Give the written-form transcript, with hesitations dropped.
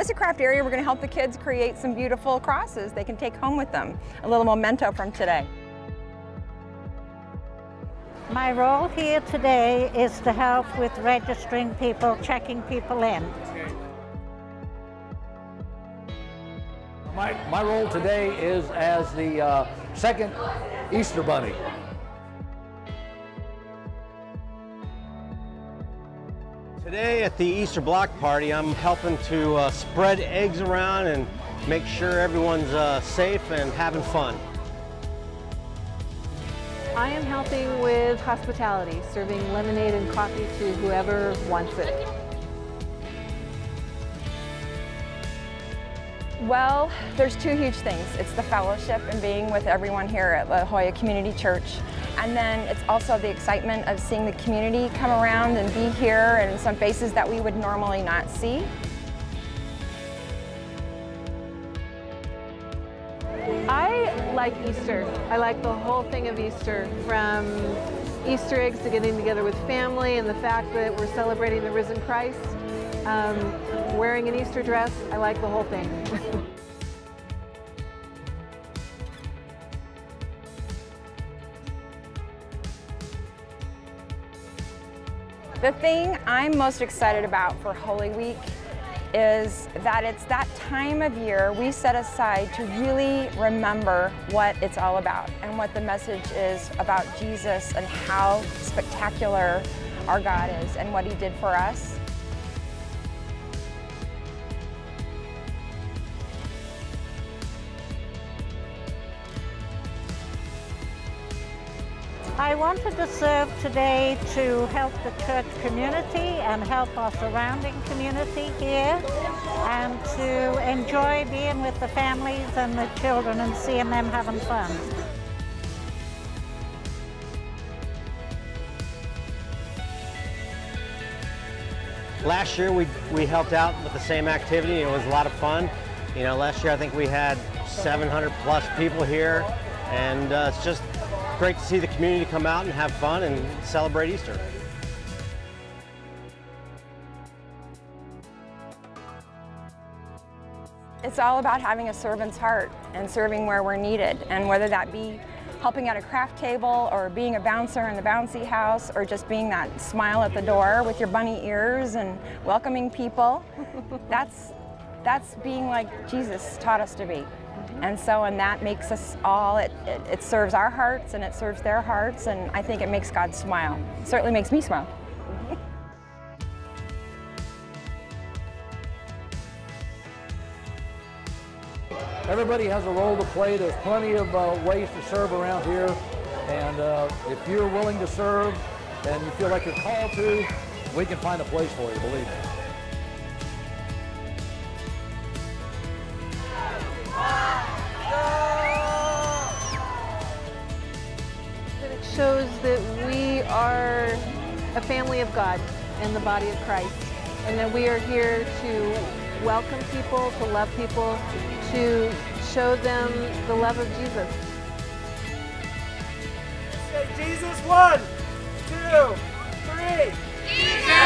This is a craft area. We're going to help the kids create some beautiful crosses they can take home with them, a little memento from today. My role here today is to help with registering people, checking people in. My role today is as the second Easter Bunny. Today at the Easter Block Party, I'm helping to spread eggs around and make sure everyone's safe and having fun. I am helping with hospitality, serving lemonade and coffee to whoever wants it. Well, there's two huge things. It's the fellowship and being with everyone here at La Jolla Community Church. And then it's also the excitement of seeing the community come around and be here and some faces that we would normally not see. I like Easter. I like the whole thing of Easter, from Easter eggs to getting together with family and the fact that we're celebrating the risen Christ, wearing an Easter dress. I like the whole thing. The thing I'm most excited about for Holy Week is that it's that time of year we set aside to really remember what it's all about and what the message is about Jesus and how spectacular our God is and what He did for us. I wanted to serve today to help the church community and help our surrounding community here, and to enjoy being with the families and the children and seeing them having fun. Last year we helped out with the same activity. It was a lot of fun. You know, last year I think we had 700 plus people here, and it's just great to see the community come out and have fun and celebrate Easter. It's all about having a servant's heart and serving where we're needed, and whether that be helping at a craft table or being a bouncer in the bouncy house or just being that smile at the door with your bunny ears and welcoming people. That's being like Jesus taught us to be. And so, and that makes us all, it serves our hearts and it serves their hearts, and I think it makes God smile. It certainly makes me smile. Everybody has a role to play. There's plenty of ways to serve around here, and if you're willing to serve and you feel like you're called to, we can find a place for you, believe me. Shows that we are a family of God and the body of Christ, and that we are here to welcome people, to love people, to show them the love of Jesus. Say, Jesus, 1, 2, 3. Jesus!